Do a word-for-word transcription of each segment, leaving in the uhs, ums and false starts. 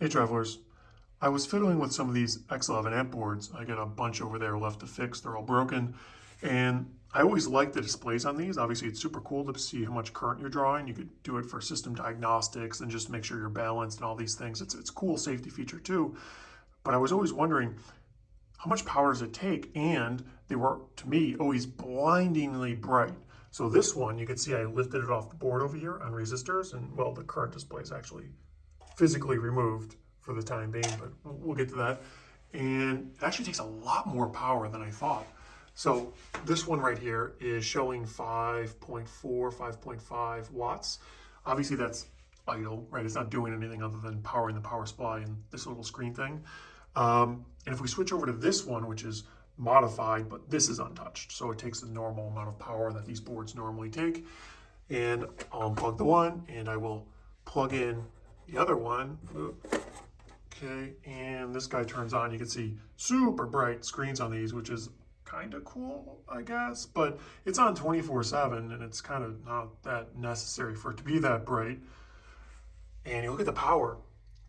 Hey travelers, I was fiddling with some of these X eleven amp boards. I got a bunch over there left to fix, they're all broken. And I always like the displays on these. Obviously it's super cool to see how much current you're drawing. You could do it for system diagnostics and just make sure you're balanced and all these things. It's, it's a cool safety feature too. But I was always wondering, how much power does it take? And they were, to me, always blindingly bright. So this one, you can see I lifted it off the board over here on resistors and well, the current display is actually physically removed for the time being, but we'll get to that. And it actually takes a lot more power than I thought. So this one right here is showing five point four, five point five watts. Obviously that's idle, right? It's not doing anything other than powering the power supply and this little screen thing. Um, and if we switch over to this one, which is modified, but this is untouched. So it takes the normal amount of power that these boards normally take. And I'll unplug the one and I will plug in the other one, okay, and this guy turns on. You can see super bright screens on these, which is kind of cool, I guess, but it's on twenty-four seven, and it's kind of not that necessary for it to be that bright. And you look at the power,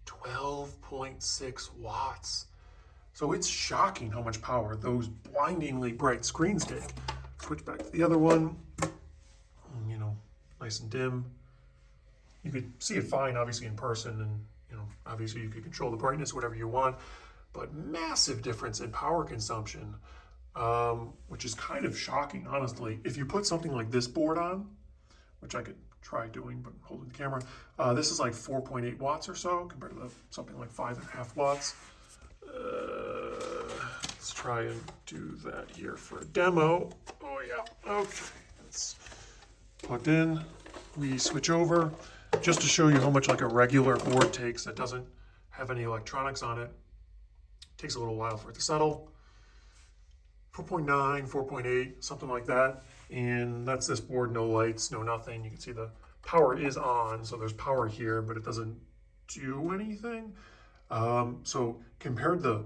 twelve point six watts. So it's shocking how much power those blindingly bright screens take. Switch back to the other one, you know, nice and dim. You could see it fine, obviously, in person, and you know, obviously you could control the brightness, whatever you want, but massive difference in power consumption, um, which is kind of shocking, honestly. If you put something like this board on, which I could try doing, but holding the camera, uh, this is like four point eight watts or so, compared to something like five and a half watts. Uh, let's try and do that here for a demo. Oh yeah, okay, it's plugged in. We switch over. Just to show you how much like a regular board takes that doesn't have any electronics on it. It takes a little while for it to settle. four point nine, four point eight, something like that. And that's this board, no lights, no nothing. You can see the power is on, so there's power here, but it doesn't do anything. Um, so compared the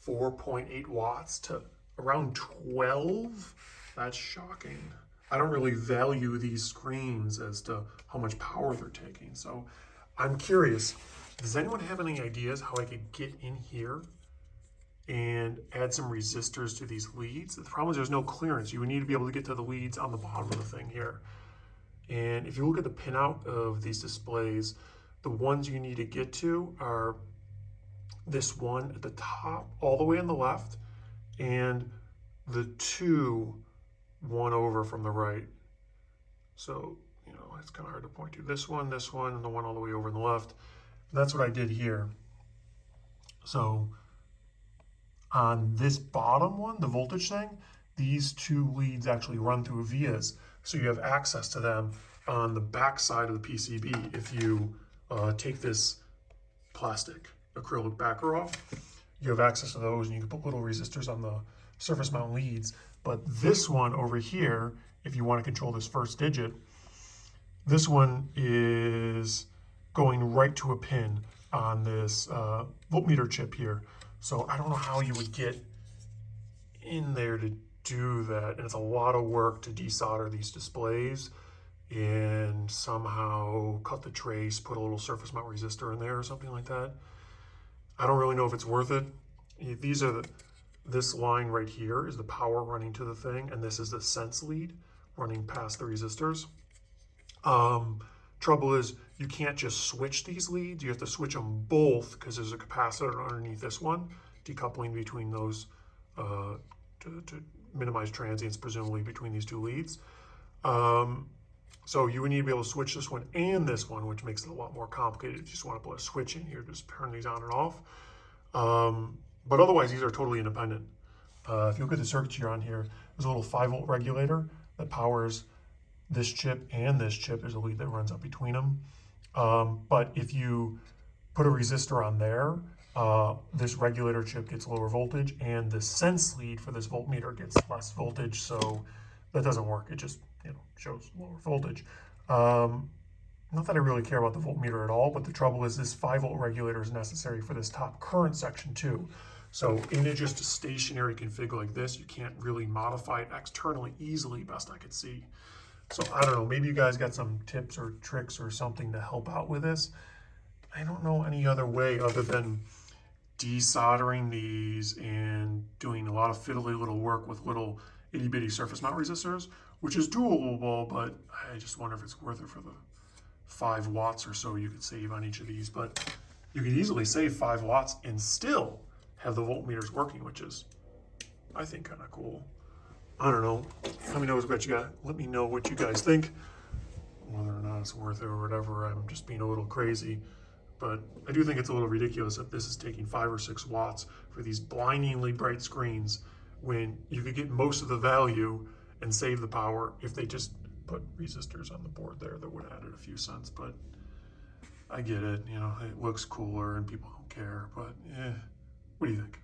four point eight watts to around twelve, that's shocking. I don't really value these screens as to how much power they're taking. So I'm curious, does anyone have any ideas how I could get in here and add some resistors to these leads? The problem is there's no clearance. You would need to be able to get to the leads on the bottom of the thing here. And if you look at the pinout of these displays, the ones you need to get to are this one at the top, all the way on the left, and the two one over from the right. So, you know, it's kind of hard to point to this one, this one, and the one all the way over on the left. And that's what I did here. So on this bottom one, the voltage thing, these two leads actually run through vias. So you have access to them on the back side of the P C B. If you uh, take this plastic acrylic backer off, you have access to those and you can put little resistors on the surface mount leads. But this one over here, if you want to control this first digit, this one is going right to a pin on this uh, voltmeter chip here. So I don't know how you would get in there to do that. And it's a lot of work to desolder these displays and somehow cut the trace, put a little surface mount resistor in there or something like that. I don't really know if it's worth it. These are the This line right here is the power running to the thing, and this is the sense lead running past the resistors. Um, trouble is you can't just switch these leads. You have to switch them both because there's a capacitor underneath this one, decoupling between those uh, to, to minimize transients, presumably, between these two leads. Um, so you would need to be able to switch this one and this one, which makes it a lot more complicated. You just want to put a switch in here, just turn these on and off. Um, But otherwise, these are totally independent. Uh, if you look at the circuitry on here, there's a little five volt regulator that powers this chip and this chip. There's a lead that runs up between them. Um, but if you put a resistor on there, uh, this regulator chip gets lower voltage, and the sense lead for this voltmeter gets less voltage, so that doesn't work. It just, you know, shows lower voltage. Um, Not that I really care about the voltmeter at all, but the trouble is this five volt regulator is necessary for this top current section too. So in a just a stationary config like this, you can't really modify it externally easily, best I could see. So I don't know, maybe you guys got some tips or tricks or something to help out with this. I don't know any other way other than desoldering these and doing a lot of fiddly little work with little itty bitty surface mount resistors, which is doable, but I just wonder if it's worth it for the five watts or so you could save on each of these. But you could easily save five watts and still have the voltmeters working, which is, I think, kind of cool. I don't know. Let me know what you got. Let me know what you guys think, whether or not it's worth it or whatever. I'm just being a little crazy, but I do think it's a little ridiculous that this is taking five or six watts for these blindingly bright screens when you could get most of the value and save the power if they just put resistors on the board there. That would have added a few cents, but I get it. You know, it looks cooler and people don't care, but eh, what do you think?